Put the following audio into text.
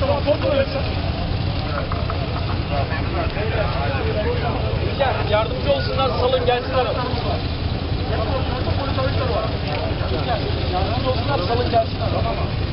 Tamam, kontrol et. Yardımcı olsunlar, salın gelsinler. Yardımcı olsunlar, salın gelsinler.